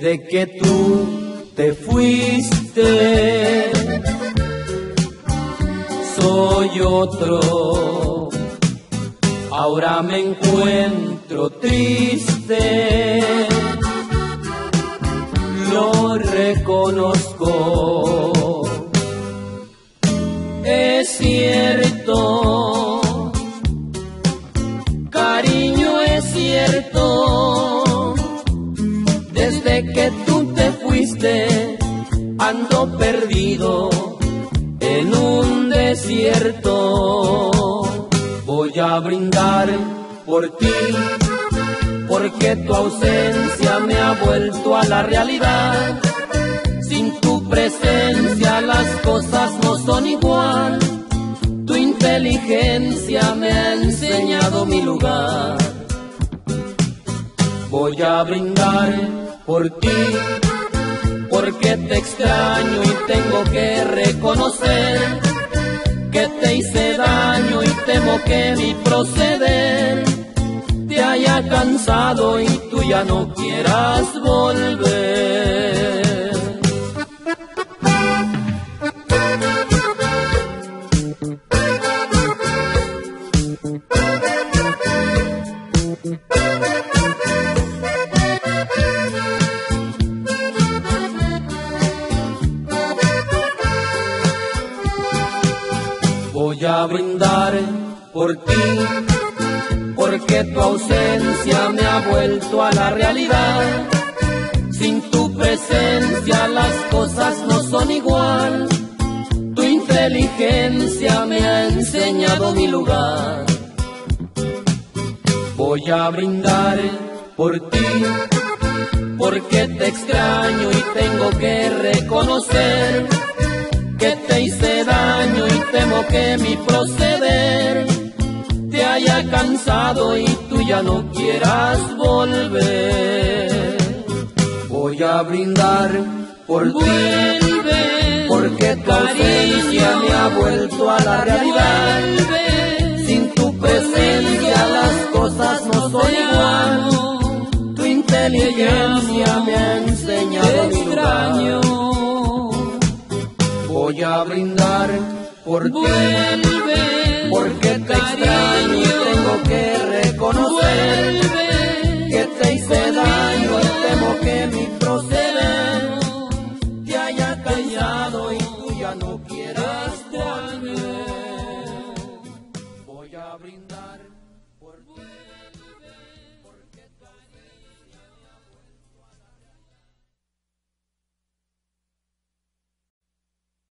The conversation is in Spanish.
desde que tú te fuiste, soy otro. Ahora me encuentro triste, lo reconozco. Es cierto, cariño, es cierto, desde que tú te fuiste ando perdido en un desierto. Voy a brindar por ti, porque tu ausencia me ha vuelto a la realidad. Sin tu presencia las cosas no son igual. Tu inteligencia me ha enseñado mi lugar. Voy a brindar por ti, porque te extraño y tengo que reconocer que te hice daño y temo que mi proceder te haya cansado y tú ya no quieras volver. Voy a brindar por ti, porque tu ausencia me ha vuelto a la realidad. Sin tu presencia las cosas no son igual. Tu inteligencia me ha enseñado mi lugar. Voy a brindar por ti, porque te extraño y tengo que reconocer que te hice daño y temo que mi proceder te haya cansado y tú ya no quieras volver. Voy a brindar por ti, porque tu ausencia me ha vuelto a la realidad. Sin tu presencia las cosas no son igual. Tu inteligencia me ha enseñado mi lugar. Voy a brindar por ti.